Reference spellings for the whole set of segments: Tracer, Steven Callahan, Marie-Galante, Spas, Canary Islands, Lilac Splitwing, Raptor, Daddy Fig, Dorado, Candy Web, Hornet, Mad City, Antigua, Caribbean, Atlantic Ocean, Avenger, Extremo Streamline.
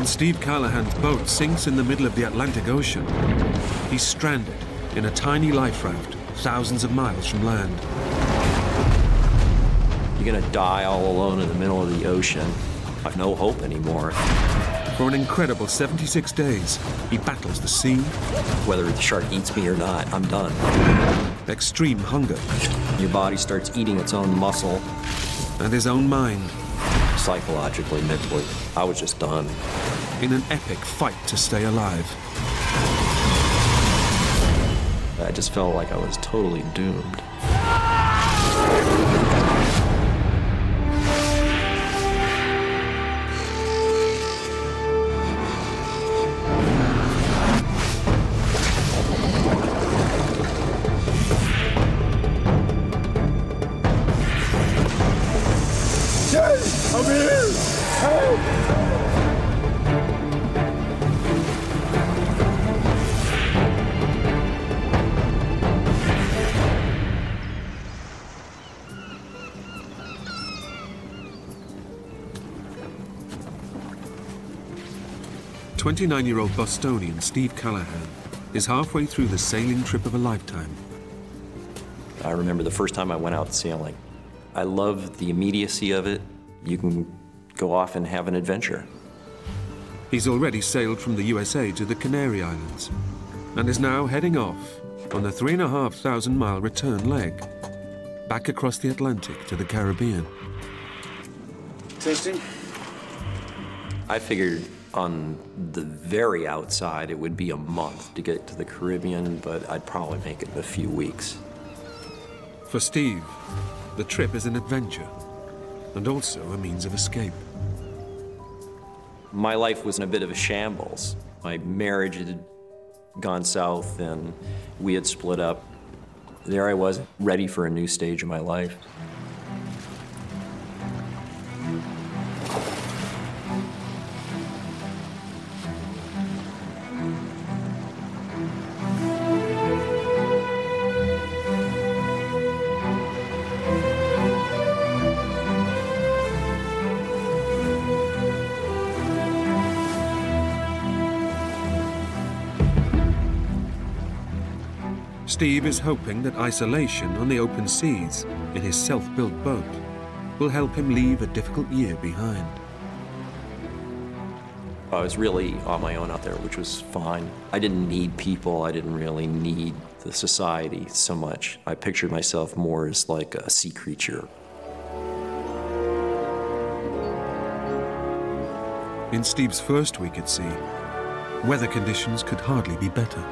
When Steve Callahan's boat sinks in the middle of the Atlantic Ocean, he's stranded in a tiny life raft thousands of miles from land. You're going to die all alone in the middle of the ocean. I've no hope anymore. For an incredible 76 days, he battles the sea. Whether the shark eats me or not, I'm done. Extreme hunger. Your body starts eating its own muscle. And his own mind. Psychologically, mentally, I was just done. In an epic fight to stay alive. I just felt like I was totally doomed. The 29-year-old Bostonian Steve Callahan is halfway through the sailing trip of a lifetime. I remember the first time I went out sailing. I loved the immediacy of it. You can go off and have an adventure. He's already sailed from the USA to the Canary Islands and is now heading off on the 3,500-mile return leg back across the Atlantic to the Caribbean. Testing. I figured on the very outside, it would be a month to get to the Caribbean, but I'd probably make it in a few weeks. For Steve, the trip is an adventure and also a means of escape. My life was in a bit of a shambles. My marriage had gone south and we had split up. There I was, ready for a new stage of my life. Steve is hoping that isolation on the open seas in his self-built boat will help him leave a difficult year behind. I was really on my own out there, which was fine. I didn't need people. I didn't really need the society so much. I pictured myself more as like a sea creature. In Steve's first week at sea, weather conditions could hardly be better.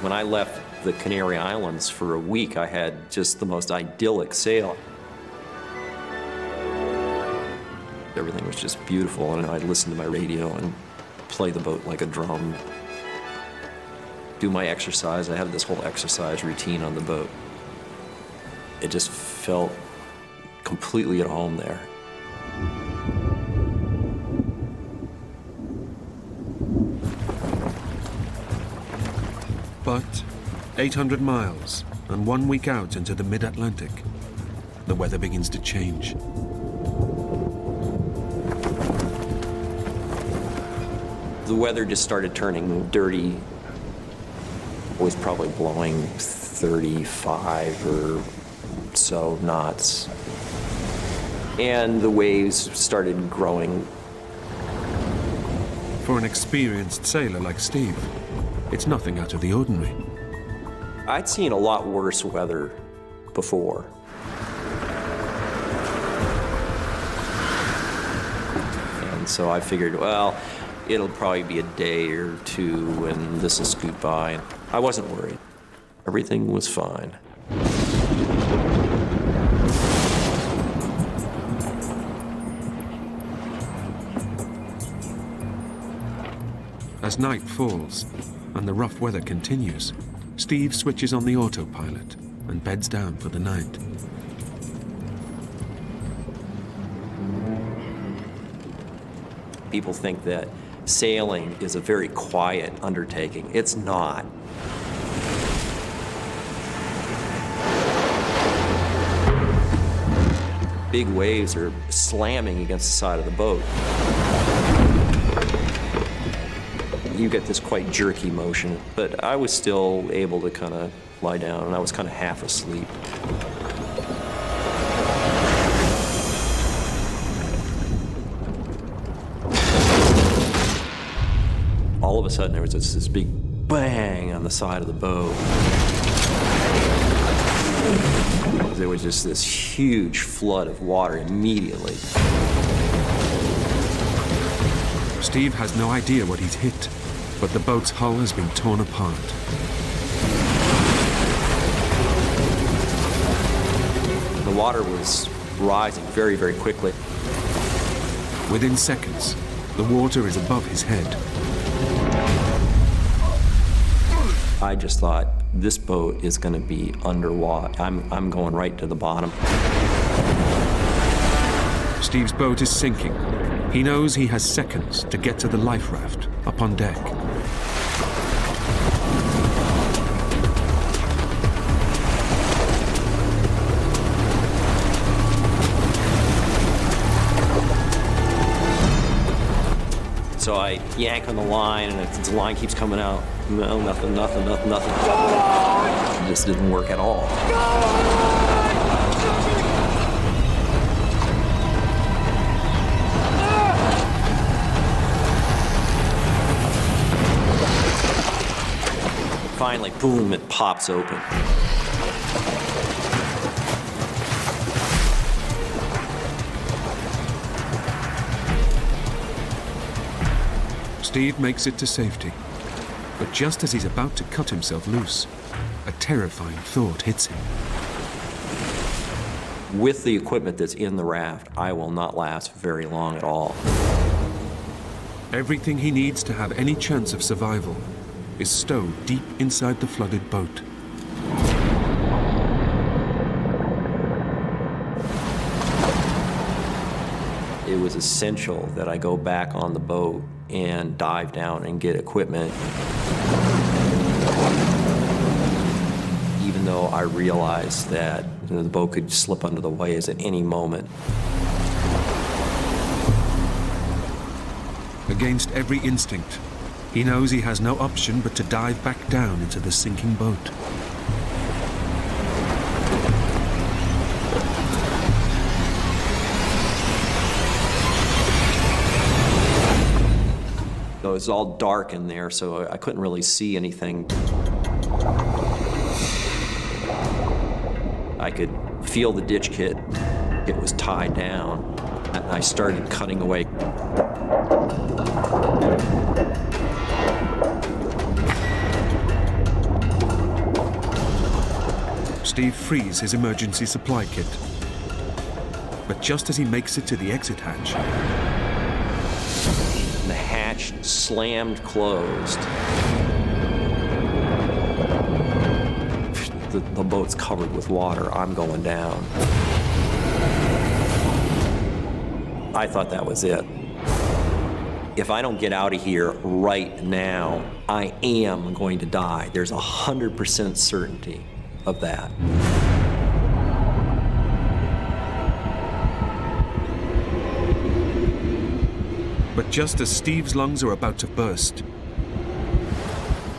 When I left the Canary Islands for a week, I had just the most idyllic sail. Everything was just beautiful, and I'd listen to my radio and play the boat like a drum. Do my exercise. I had this whole exercise routine on the boat. It just felt completely at home there. But 800 miles and 1 week out into the mid-Atlantic, the weather begins to change. The weather just started turning dirty. It was probably blowing 35 or so knots. And the waves started growing. For an experienced sailor like Steve, it's nothing out of the ordinary. I'd seen a lot worse weather before. And so I figured, well, it'll probably be a day or two and this will scoot by. I wasn't worried. Everything was fine. As night falls, and the rough weather continues, Steve switches on the autopilot and beds down for the night. People think that sailing is a very quiet undertaking. It's not. big waves are slamming against the side of the boat. You get this quite jerky motion, but I was still able to kind of lie down, and I was kind of half asleep. All of a sudden, there was this big bang on the side of the boat. There was just this huge flood of water immediately. Steve has no idea what he's hit, but the boat's hull has been torn apart. The water was rising very, very quickly. Within seconds, the water is above his head. I just thought, this boat is going to be underwater. I'm going right to the bottom. Steve's boat is sinking. He knows he has seconds to get to the life raft up on deck. So I yank on the line, and if the line keeps coming out, no, nothing, nothing, nothing, nothing. It just didn't work at all. Finally, boom, it pops open. Steve makes it to safety, but just as he's about to cut himself loose, a terrifying thought hits him. With the equipment that's in the raft, I will not last very long at all. Everything he needs to have any chance of survival is stowed deep inside the flooded boat. It was essential that I go back on the boat and dive down and get equipment. Even though I realized that the boat could slip under the waves at any moment. Against every instinct, he knows he has no option but to dive back down into the sinking boat. It was all dark in there, so I couldn't really see anything. I could feel the ditch kit. It was tied down, and I started cutting away. Steve frees his emergency supply kit, but just as he makes it to the exit hatch, slammed closed. The boat's covered with water. I'm going down. I thought that was it. If I don't get out of here right now, I am going to die. There's 100% certainty of that. But just as Steve's lungs are about to burst,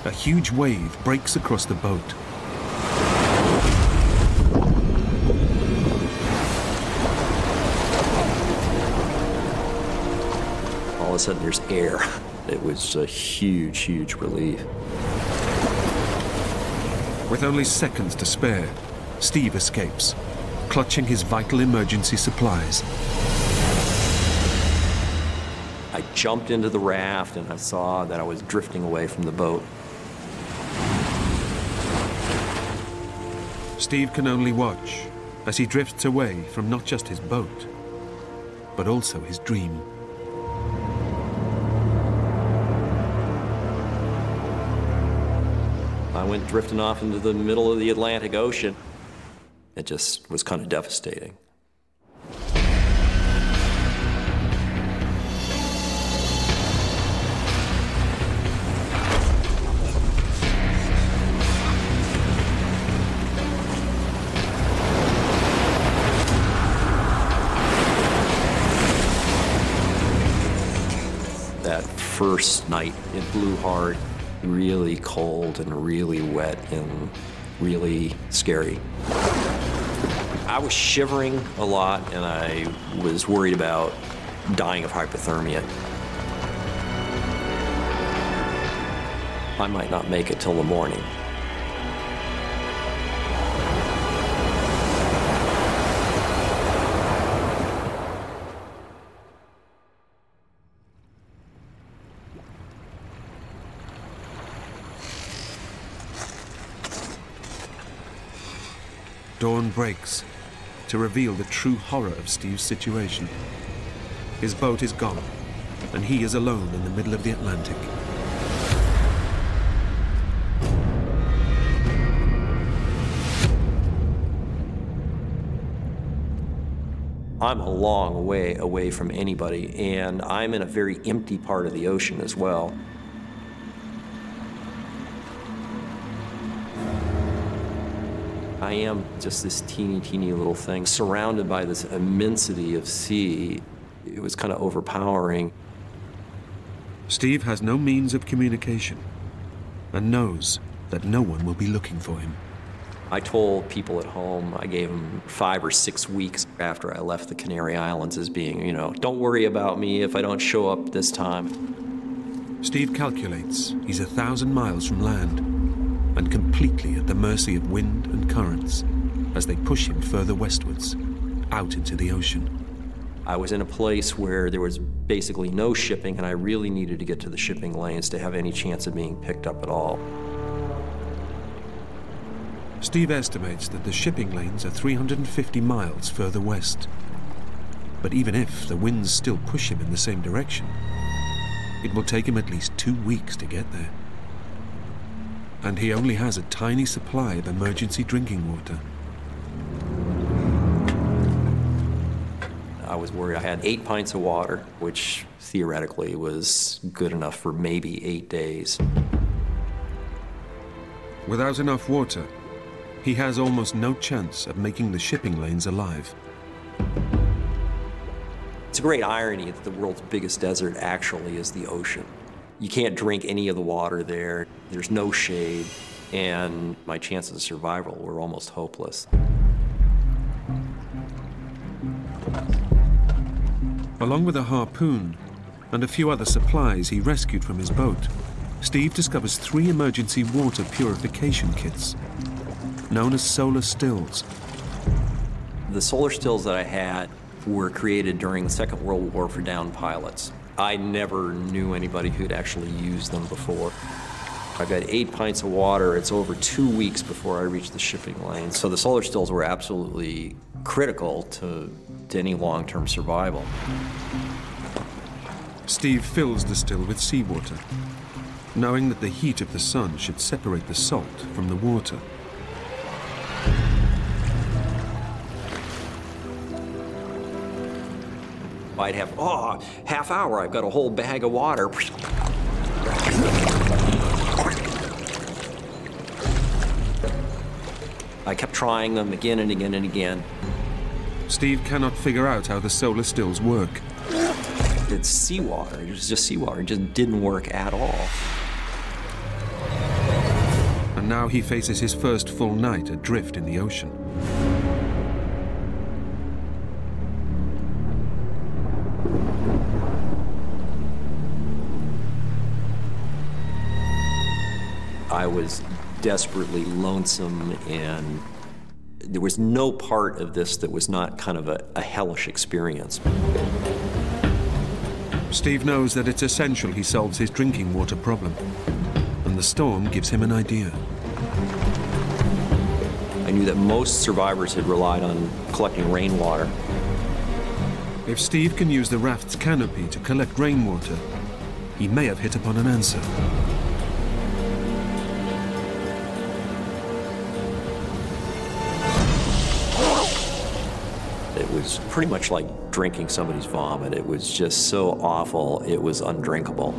a huge wave breaks across the boat. All of a sudden, there's air. It was a huge, huge relief. With only seconds to spare, Steve escapes, clutching his vital emergency supplies. I jumped into the raft, and I saw that I was drifting away from the boat. Steve can only watch as he drifts away from not just his boat, but also his dream. I went drifting off into the middle of the Atlantic Ocean. It just was kind of devastating. first night. It blew hard, really cold and really wet and really scary. I was shivering a lot and I was worried about dying of hypothermia. I might not make it till the morning. Dawn breaks to reveal the true horror of Steve's situation. His boat is gone, and he is alone in the middle of the Atlantic. I'm a long way away from anybody, and I'm in a very empty part of the ocean as well. I am just this teeny, teeny little thing surrounded by this immensity of sea. It was kind of overpowering. Steve has no means of communication and knows that no one will be looking for him. I told people at home, I gave them 5 or 6 weeks after I left the Canary Islands as being, you know, don't worry about me if I don't show up this time. Steve calculates he's 1,000 miles from land and completely at the mercy of wind and currents as they push him further westwards, out into the ocean. I was in a place where there was basically no shipping, and I really needed to get to the shipping lanes to have any chance of being picked up at all. Steve estimates that the shipping lanes are 350 miles further west. But even if the winds still push him in the same direction, it will take him at least 2 weeks to get there. And he only has a tiny supply of emergency drinking water. I was worried. I had 8 pints of water, which theoretically was good enough for maybe 8 days. Without enough water, he has almost no chance of making the shipping lanes alive. It's a great irony that the world's biggest desert actually is the ocean. You can't drink any of the water there. There's no shade, and my chances of survival were almost hopeless. Along with a harpoon and a few other supplies he rescued from his boat, Steve discovers 3 emergency water purification kits, known as solar stills. The solar stills that I had were created during the Second World War for downed pilots. I never knew anybody who'd actually used them before. I've got 8 pints of water. It's over 2 weeks before I reach the shipping lane. So the solar stills were absolutely critical to any long-term survival. Steve fills the still with seawater, knowing that the heat of the sun should separate the salt from the water. I'd have, half hour, I've got a whole bag of water. I kept trying them again and again and again. Steve cannot figure out how the solar stills work. It's seawater, it was just seawater. It just didn't work at all. And now he faces his first full night adrift in the ocean. I was desperately lonesome, and there was no part of this that was not kind of a hellish experience. Steve knows that it's essential he solves his drinking water problem, and the storm gives him an idea. I knew that most survivors had relied on collecting rainwater. If Steve can use the raft's canopy to collect rainwater, he may have hit upon an answer. It's pretty much like drinking somebody's vomit. It was just so awful, it was undrinkable.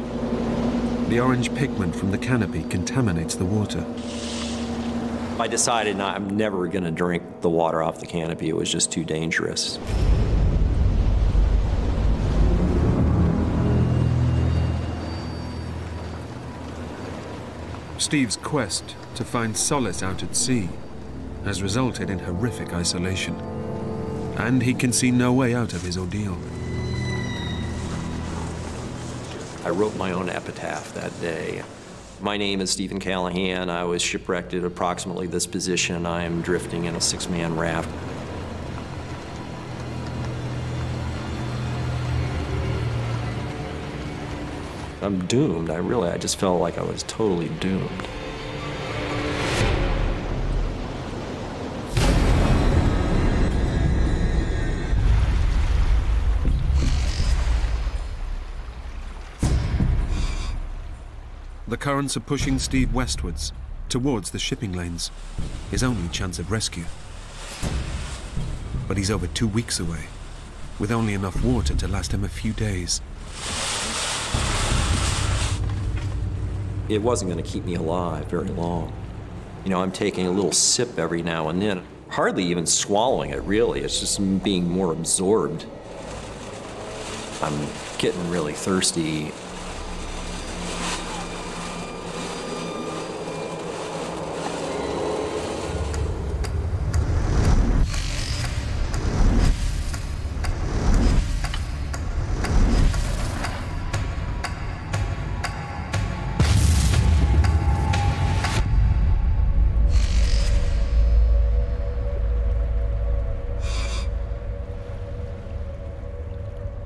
The orange pigment from the canopy contaminates the water. I decided I'm never going to drink the water off the canopy. It was just too dangerous. Steve's quest to find solace out at sea has resulted in horrific isolation, and he can see no way out of his ordeal. I wrote my own epitaph that day. My name is Steven Callahan. I was shipwrecked at approximately this position. I am drifting in a six-man raft. I'm doomed. I just felt like I was totally doomed. The currents are pushing Steve westwards, towards the shipping lanes, his only chance of rescue. But he's over 2 weeks away, with only enough water to last him a few days. It wasn't going to keep me alive very long. You know, I'm taking a little sip every now and then, hardly even swallowing it, really. It's just being more absorbed. I'm getting really thirsty.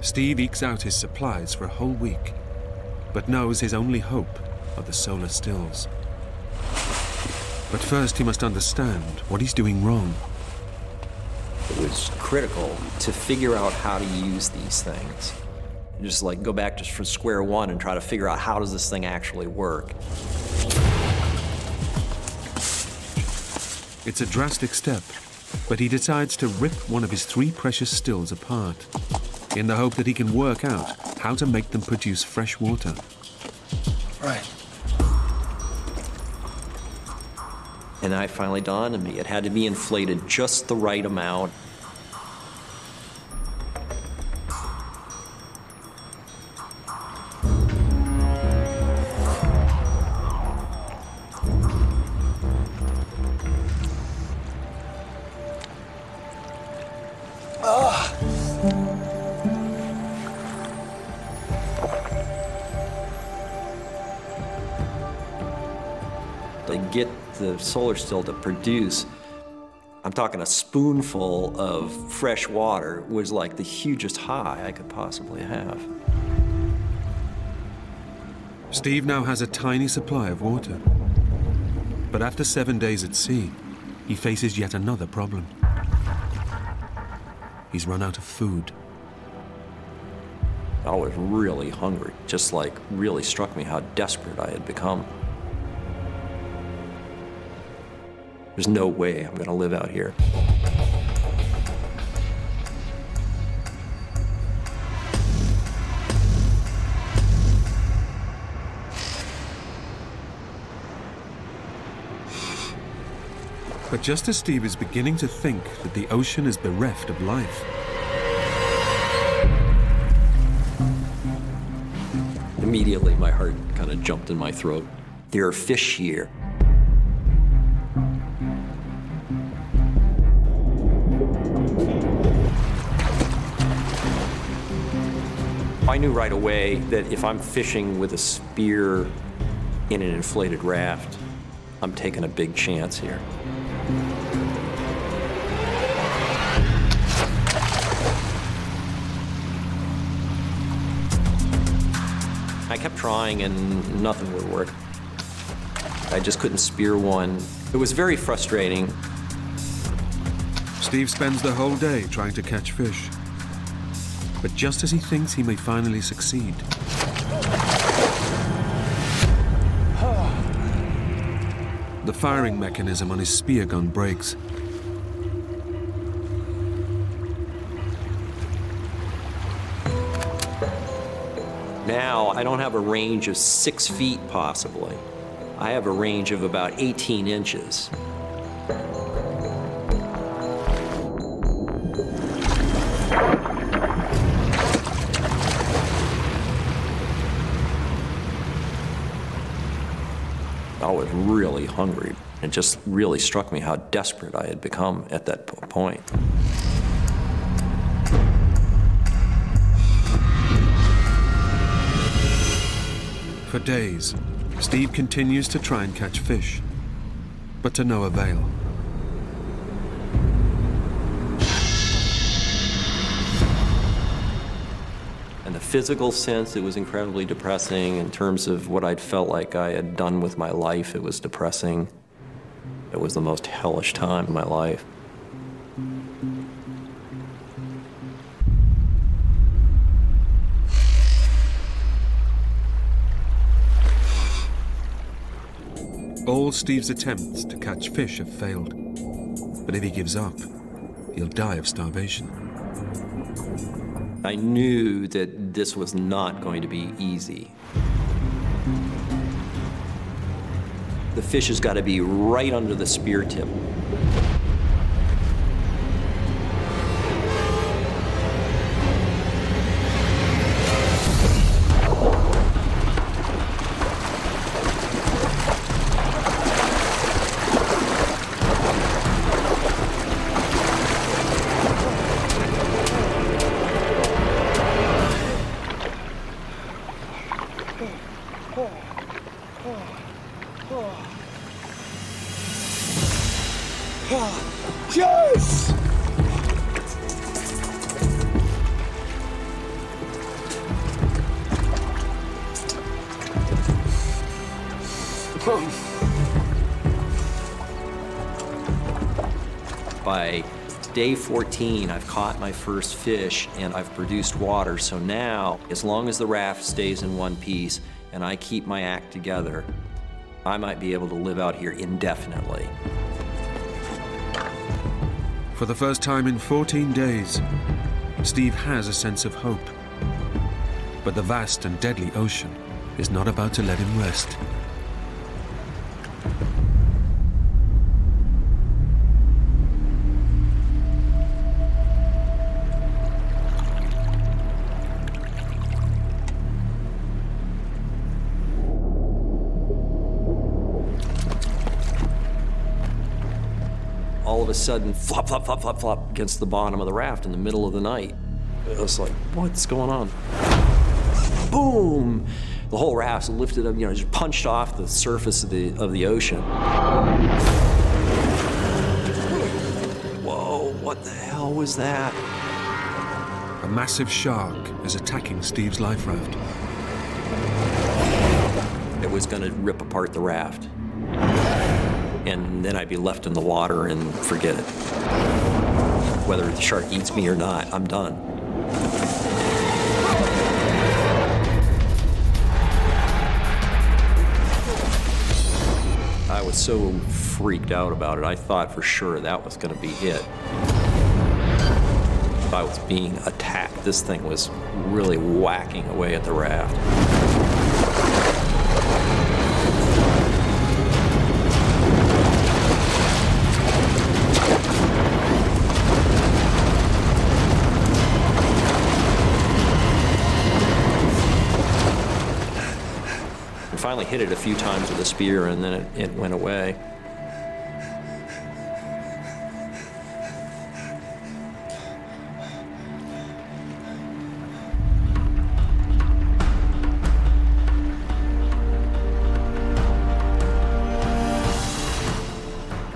Steve ekes out his supplies for a whole week, but knows his only hope are the solar stills. But first he must understand what he's doing wrong. It was critical to figure out how to use these things. Just like go back to square one and try to figure out how does this thing actually work. It's a drastic step, but he decides to rip one of his three precious stills apart, in the hope that he can work out how to make them produce fresh water. Right. And that finally dawned on me. It had to be inflated just the right amount. The solar still to produce, I'm talking a spoonful of fresh water was like the hugest high I could possibly have. Steve now has a tiny supply of water, but after 7 days at sea, he faces yet another problem. He's run out of food. I was really hungry, just like really struck me how desperate I had become. There's no way I'm going to live out here. But just as Steve is beginning to think that the ocean is bereft of life, immediately my heart kind of jumped in my throat. There are fish here. I knew right away that if I'm fishing with a spear in an inflated raft, I'm taking a big chance here. I kept trying and nothing would work. I just couldn't spear one. It was very frustrating. Steve spends the whole day trying to catch fish. But just as he thinks he may finally succeed, the firing mechanism on his spear gun breaks. Now I don't have a range of 6 feet, possibly. I have a range of about 18 inches. I I was really hungry. It just really struck me how desperate I had become at that point. For days, Steve continues to try and catch fish, but to no avail. In the physical sense, it was incredibly depressing. In terms of what I'd felt like I had done with my life, it was depressing. It was the most hellish time of my life. All Steve's attempts to catch fish have failed, but if he gives up, he'll die of starvation. I knew that this was not going to be easy. The fish has got to be right under the spear tip. Yes! By day 14, I've caught my first fish and I've produced water. So now, as long as the raft stays in one piece and I keep my act together, I might be able to live out here indefinitely. For the first time in 14 days, Steve has a sense of hope. But the vast and deadly ocean is not about to let him rest. All of a sudden, flop, flop, flop, flop, flop against the bottom of the raft in the middle of the night. It was like, what's going on? Boom! The whole raft's lifted up, you know, just punched off the surface of the ocean. Whoa, what the hell was that? A massive shark is attacking Steve's life raft. It was going to rip apart the raft. And then I'd be left in the water and forget it. Whether the shark eats me or not, I'm done. I was so freaked out about it, I thought for sure that was going to be it. I was being attacked. This thing was really whacking away at the raft. Finally hit it a few times with a spear, and then it went away.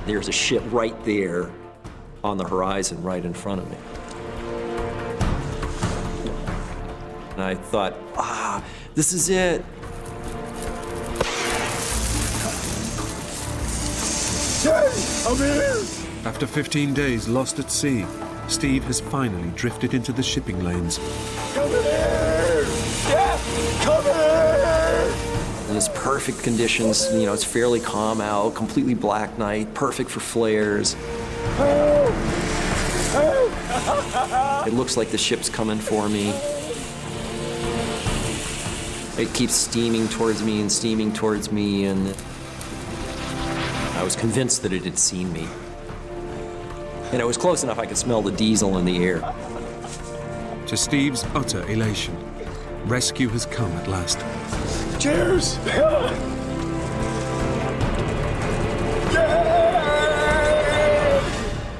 There's a ship right there on the horizon, right in front of me. And I thought, this is it. After 15 days lost at sea, Steve has finally drifted into the shipping lanes. Come here! Yeah! Come here! And it's perfect conditions, you know, it's fairly calm out, completely black night, perfect for flares. Help! Help! It looks like the ship's coming for me. It keeps steaming towards me, and I was convinced that it had seen me. And it was close enough I could smell the diesel in the air. To Steve's utter elation, rescue has come at last. Cheers!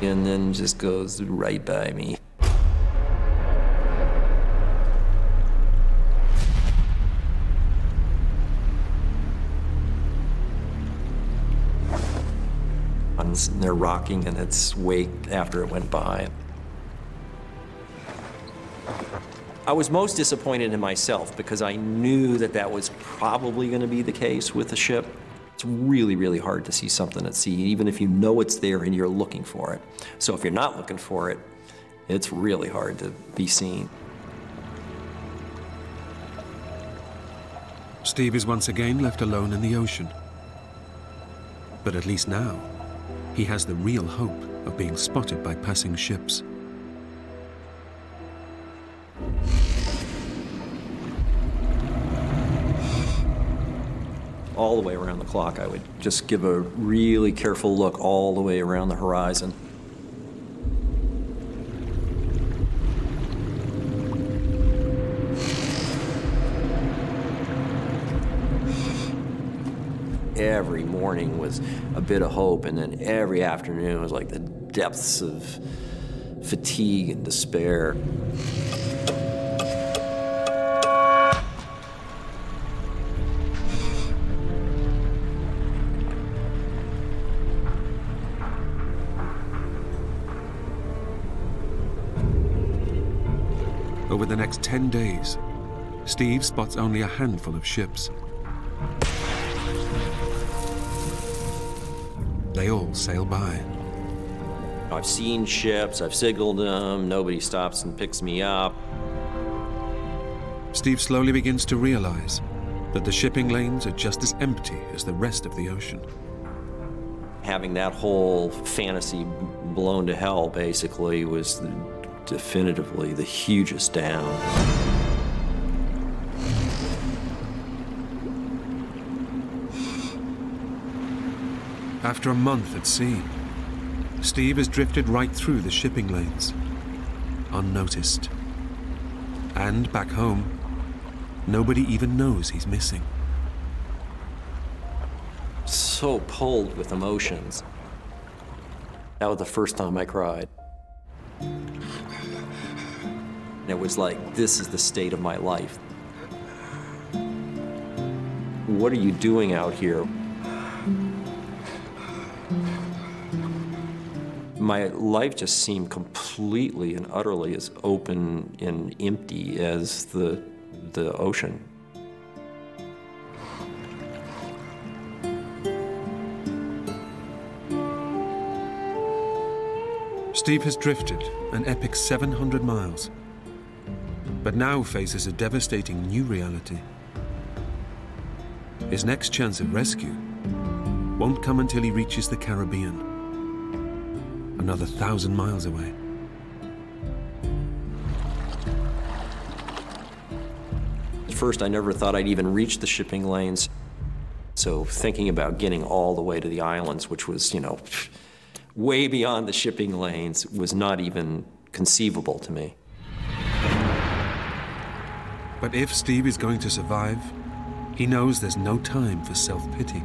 and then just goes right by me. I'm sitting there rocking in its wake after it went by. I was most disappointed in myself because I knew that that was probably going to be the case with the ship. It's really, really hard to see something at sea, even if you know it's there and you're looking for it. So if you're not looking for it, it's really hard to be seen. Steve is once again left alone in the ocean. But at least now, he has the real hope of being spotted by passing ships. All the way around the clock, I would just give a really careful look all the way around the horizon. Every morning was a bit of hope, and then every afternoon was like the depths of fatigue and despair. Over the next 10 days, Steve spots only a handful of ships. They all sail by. I've seen ships, I've signaled them, nobody stops and picks me up. Steve slowly begins to realize that the shipping lanes are just as empty as the rest of the ocean. Having that whole fantasy blown to hell, basically, was definitively the hugest down. After a month at sea, Steve has drifted right through the shipping lanes, unnoticed. And back home, nobody even knows he's missing. So pulled with emotions. That was the first time I cried. And it was like, this is the state of my life. What are you doing out here? My life just seemed completely and utterly as open and empty as the ocean. Steve has drifted an epic 700 miles. But now faces a devastating new reality. His next chance of rescue won't come until he reaches the Caribbean, another 1,000 miles away. At first, I never thought I'd even reach the shipping lanes. So thinking about getting all the way to the islands, which was, you know, way beyond the shipping lanes, was not even conceivable to me. But if Steve is going to survive, he knows there's no time for self-pity.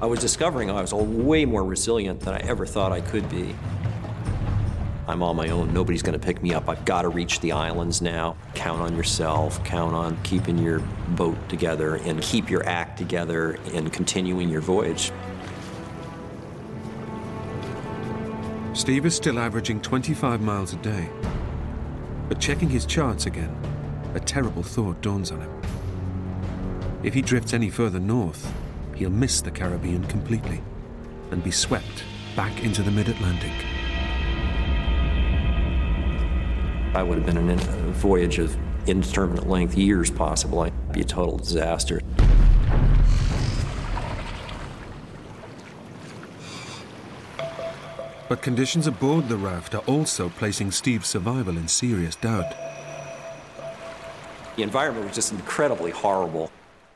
I was discovering I was way more resilient than I ever thought I could be. I'm on my own. Nobody's going to pick me up. I've got to reach the islands now. Count on yourself. Count on keeping your boat together and keep your act together and continuing your voyage. Steve is still averaging 25 miles a day. But checking his charts again, a terrible thought dawns on him. If he drifts any further north, he'll miss the Caribbean completely and be swept back into the mid-Atlantic. I would have been in a voyage of indeterminate length, years possibly. It'd be a total disaster. But conditions aboard the raft are also placing Steve's survival in serious doubt. The environment was just incredibly horrible.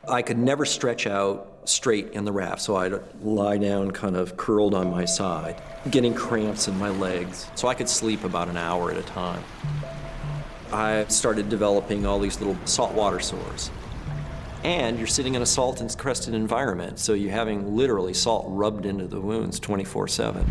I could never stretch out straight in the raft, so I'd lie down kind of curled on my side, getting cramps in my legs, so I could sleep about an hour at a time. I started developing all these little saltwater sores. and you're sitting in a salt encrusted environment, so you're having literally salt rubbed into the wounds 24/7.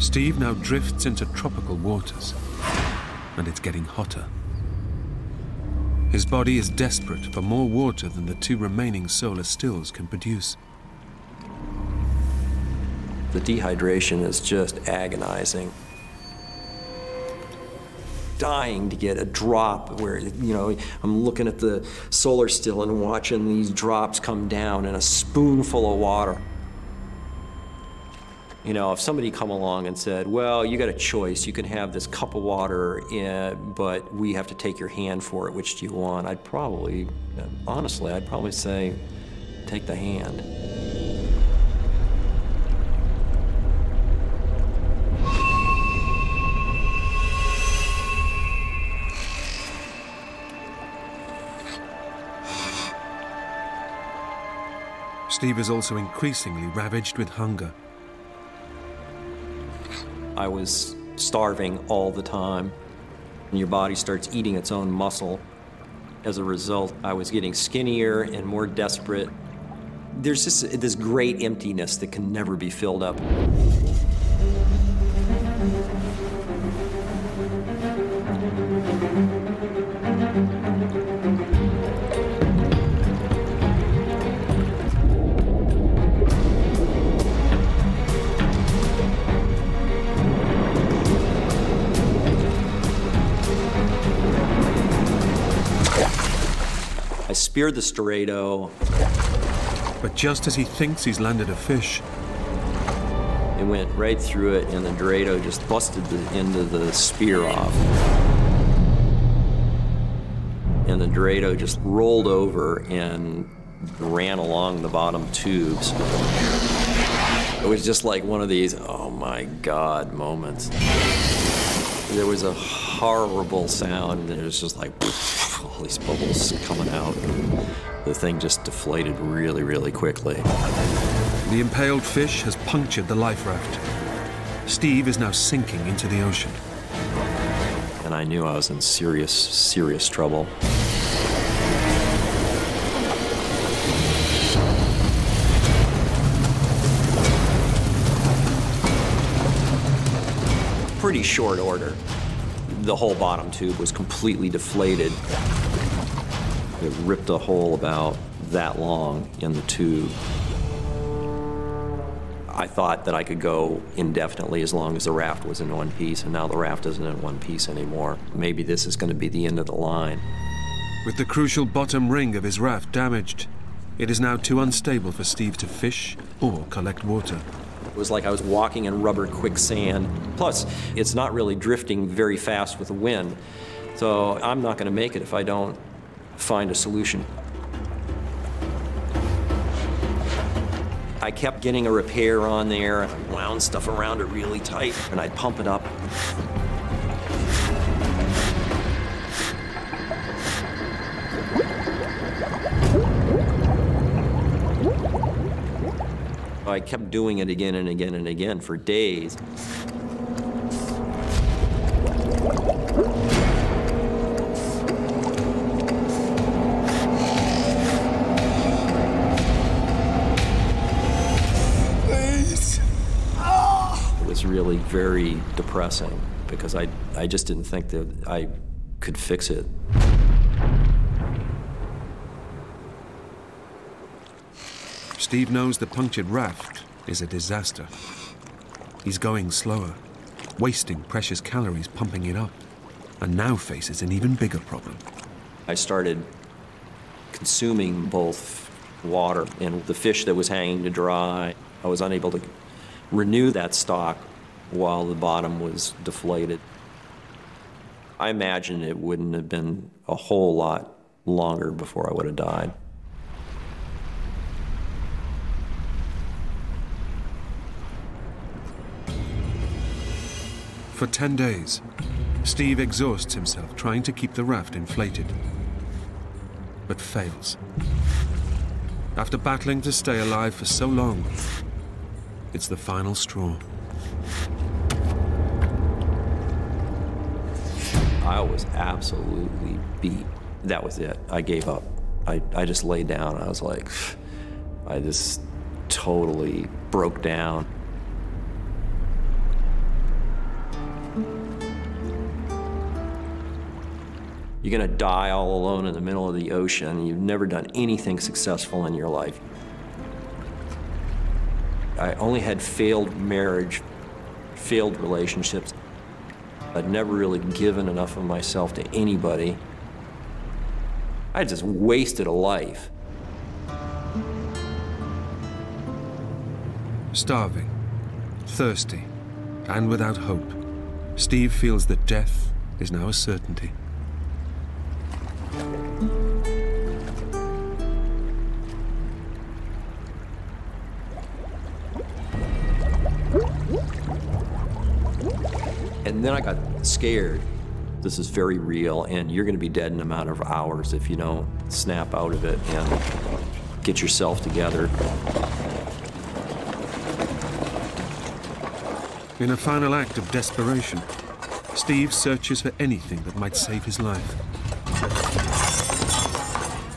Steve now drifts into tropical waters, and it's getting hotter. His body is desperate for more water than the two remaining solar stills can produce. The dehydration is just agonizing. Dying to get a drop where, you know, I'm looking at the solar still and watching these drops come down in a spoonful of water. You know, if somebody come along and said, well, you got a choice, you can have this cup of water, but we have to take your hand for it, which do you want? I'd probably, honestly, I'd probably say, take the hand. Steve is also increasingly ravaged with hunger. I was starving all the time, and your body starts eating its own muscle. As a result, I was getting skinnier and more desperate. There's just this great emptiness that can never be filled up. I speared the Dorado. But just as he thinks he's landed a fish, it went right through it, and the Dorado just busted the end of the spear off. And the Dorado just rolled over and ran along the bottom tubes. It was just like one of these, oh my God, moments. There was a horrible sound, and it was just like, all these bubbles coming out. The thing just deflated really, really quickly. The impaled fish has punctured the life raft. Steve is now sinking into the ocean. And I knew I was in serious, serious trouble. Pretty short order. The whole bottom tube was completely deflated. It ripped a hole about that long in the tube. I thought that I could go indefinitely as long as the raft was in one piece, and now the raft isn't in one piece anymore. Maybe this is going to be the end of the line. With the crucial bottom ring of his raft damaged, it is now too unstable for Steve to fish or collect water. It was like I was walking in rubber quicksand. Plus, it's not really drifting very fast with the wind. So I'm not going to make it if I don't find a solution. I kept getting a repair on there. I wound stuff around it really tight, and I'd pump it up. I kept doing it again and again and again for days. Please. Oh. It was really very depressing because I just didn't think that I could fix it. Steve knows the punctured raft is a disaster. He's going slower, wasting precious calories pumping it up, and now faces an even bigger problem. I started consuming both water and the fish that was hanging to dry. I was unable to renew that stock while the bottom was deflated. I imagine it wouldn't have been a whole lot longer before I would have died. For 10 days, Steve exhausts himself trying to keep the raft inflated, but fails. after battling to stay alive for so long. It's the final straw. I was absolutely beat. That was it. I gave up. I just laid down. I was like, I just totally broke down. You're gonna die all alone in the middle of the ocean. You've never done anything successful in your life. I only had failed marriage, failed relationships. I'd never really given enough of myself to anybody. I just wasted a life. Starving, thirsty, and without hope, Steve feels that death is now a certainty. And then I got scared. This is very real, and you're going to be dead in an amount of hours if you don't snap out of it and get yourself together. In a final act of desperation, Steve searches for anything that might save his life.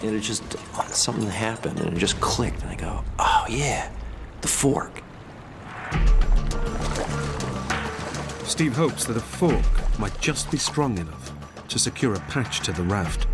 And it just, something happened, and it just clicked, and I go, oh yeah, the fork. Steve hopes that a fork might just be strong enough to secure a patch to the raft.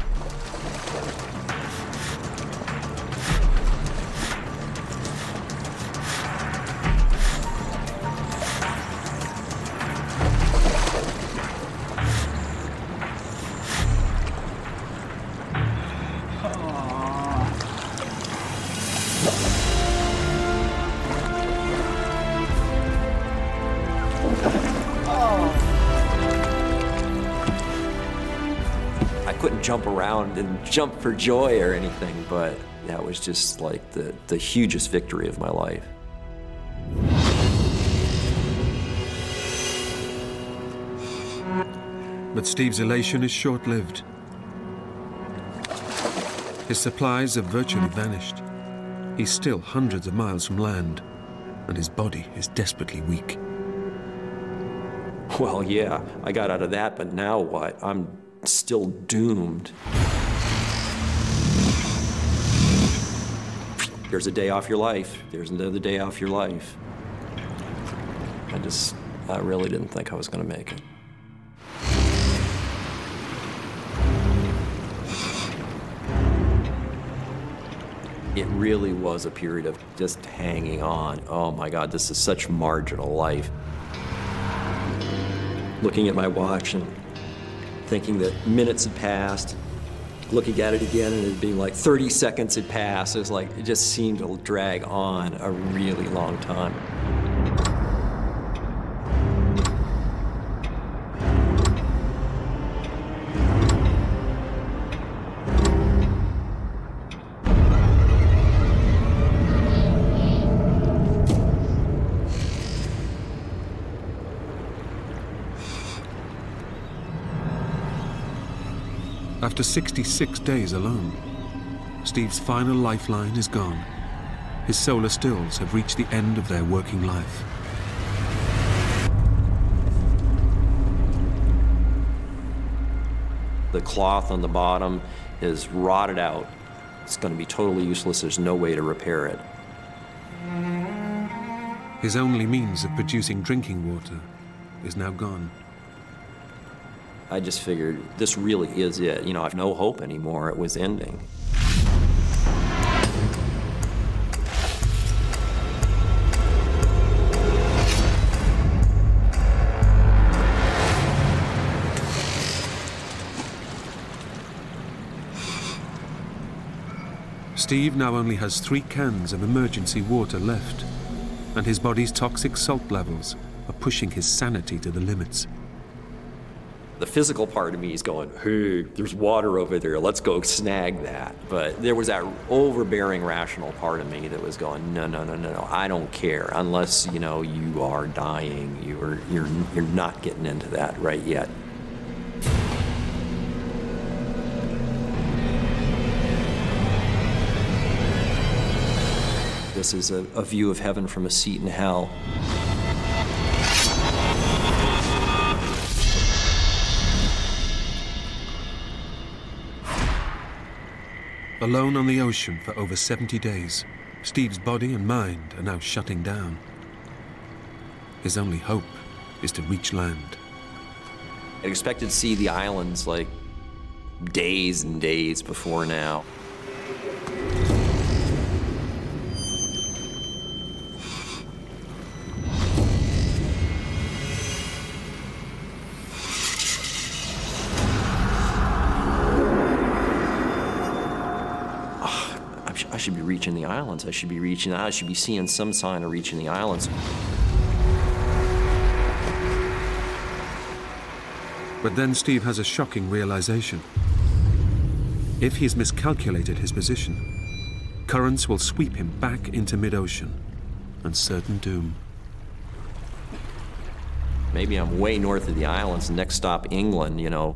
Jump around and jump for joy or anything, but that was just like the hugest victory of my life. But Steve's elation is short-lived. His supplies have virtually vanished. He's still hundreds of miles from land, and his body is desperately weak. Well, yeah, I got out of that, but now what? I'm still doomed. There's a day off your life. There's another day off your life. I really didn't think I was gonna make it. It really was a period of just hanging on. Oh my God, this is such marginal life. Looking at my watch and thinking that minutes had passed, looking at it again and it being like 30 seconds had passed. It was like, it just seemed to drag on a really long time. After 66 days alone, Steve's final lifeline is gone. His solar stills have reached the end of their working life. The cloth on the bottom is rotted out. It's going to be totally useless. There's no way to repair it. His only means of producing drinking water is now gone. I just figured, this really is it. You know, I have no hope anymore. It was ending. Steve now only has 3 cans of emergency water left, and his body's toxic salt levels are pushing his sanity to the limits. The physical part of me is going, hey, there's water over there, let's go snag that. But there was that overbearing rational part of me that was going, no, no, no, no, no, I don't care. Unless, you know, you are dying, you're not getting into that right yet. This is a view of heaven from a seat in hell. Alone on the ocean for over 70 days, Steve's body and mind are now shutting down. His only hope is to reach land. I expected to see the islands like days and days before now. I should be reaching the islands. I should be seeing some sign of reaching the islands. But then Steve has a shocking realization. If he's miscalculated his position, currents will sweep him back into mid-ocean, and certain doom. Maybe I'm way north of the islands, next stop England, you know,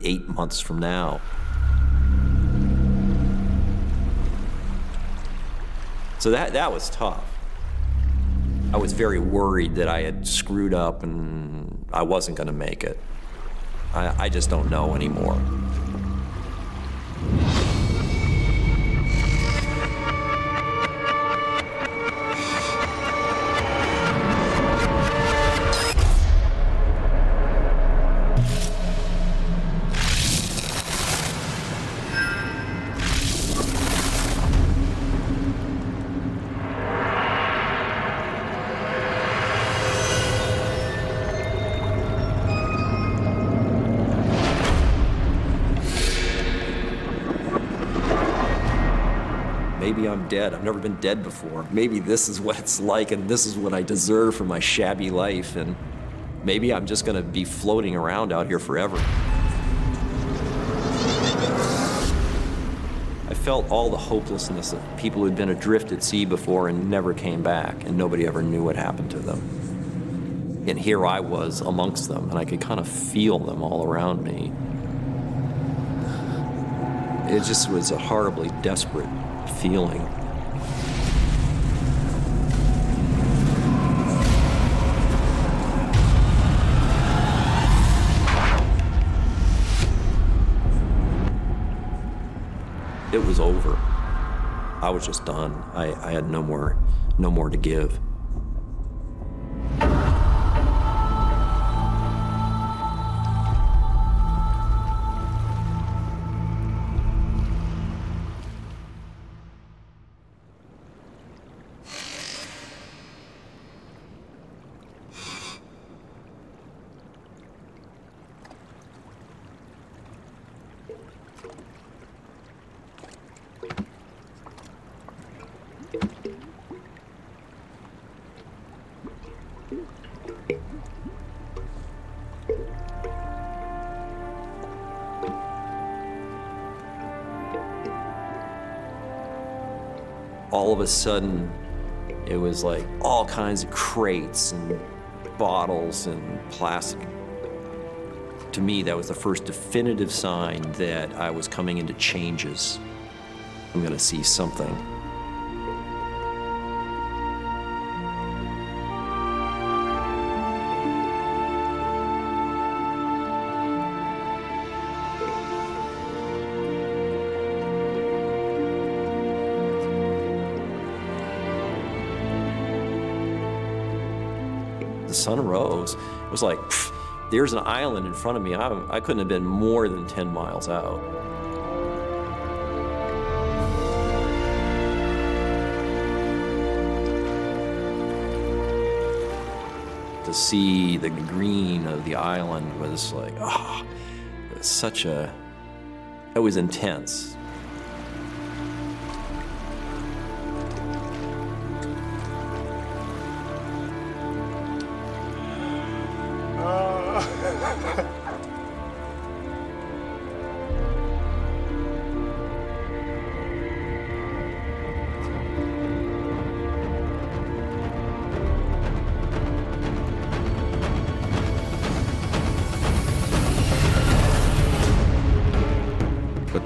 8 months from now. So that was tough. I was very worried that I had screwed up and I wasn't gonna make it. I just don't know anymore. Maybe I'm dead. I've never been dead before. Maybe this is what it's like, and this is what I deserve for my shabby life, and maybe I'm just gonna be floating around out here forever. I felt all the hopelessness of people who'd been adrift at sea before and never came back, and nobody ever knew what happened to them. And here I was amongst them, and I could kind of feel them all around me. It just was a horribly desperate feeling. It was over. I was just done. I had no more to give. All of a sudden, it was like all kinds of crates and bottles and plastic. To me, that was the first definitive sign that I was coming into changes. I'm gonna see something. The sun rose. It was like, pff, there's an island in front of me. I couldn't have been more than 10 miles out. To see the green of the island was like, ah, oh, such a, it was intense.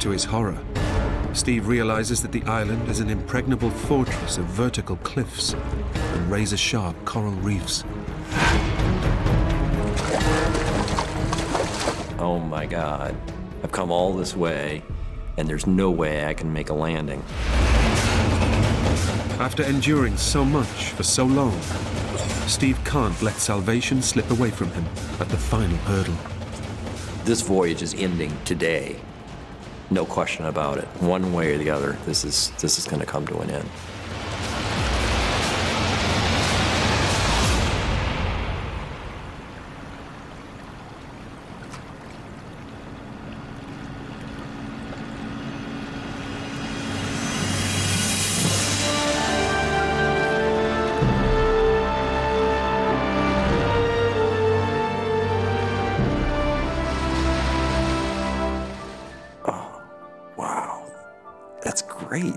To his horror, Steve realizes that the island is an impregnable fortress of vertical cliffs and razor-sharp coral reefs. Oh my God, I've come all this way, and there's no way I can make a landing. After enduring so much for so long, Steve can't let salvation slip away from him at the final hurdle. This voyage is ending today. No question about it. One way or the other, this is going to come to an end.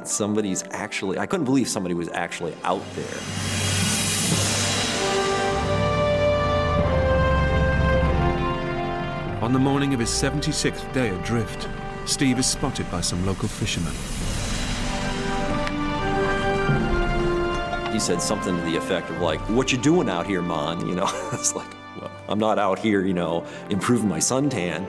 Somebody's actually, I couldn't believe somebody was actually out there. On the morning of his 76th day adrift, Steve is spotted by some local fishermen. He said something to the effect of like, "What you doing out here, Mon?" You know, it's like, well, I'm not out here, you know, improving my suntan.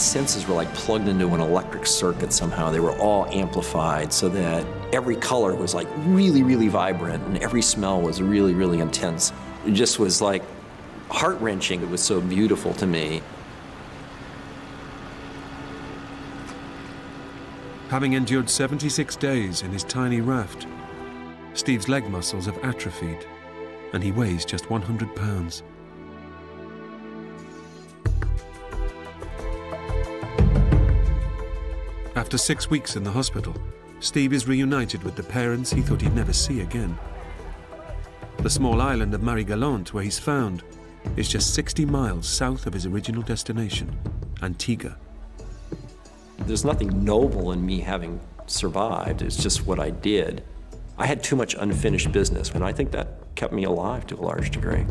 Senses were like plugged into an electric circuit somehow. They were all amplified so that every color was like really, really vibrant and every smell was really, really intense. It just was like heart-wrenching. It was so beautiful to me. Having endured 76 days in his tiny raft, Steve's leg muscles have atrophied and he weighs just 100 pounds. After 6 weeks in the hospital, Steve is reunited with the parents he thought he'd never see again. The small island of Marie-Galante, where he's found, is just 60 miles south of his original destination, Antigua. There's nothing noble in me having survived. It's just what I did. I had too much unfinished business, and I think that kept me alive to a large degree.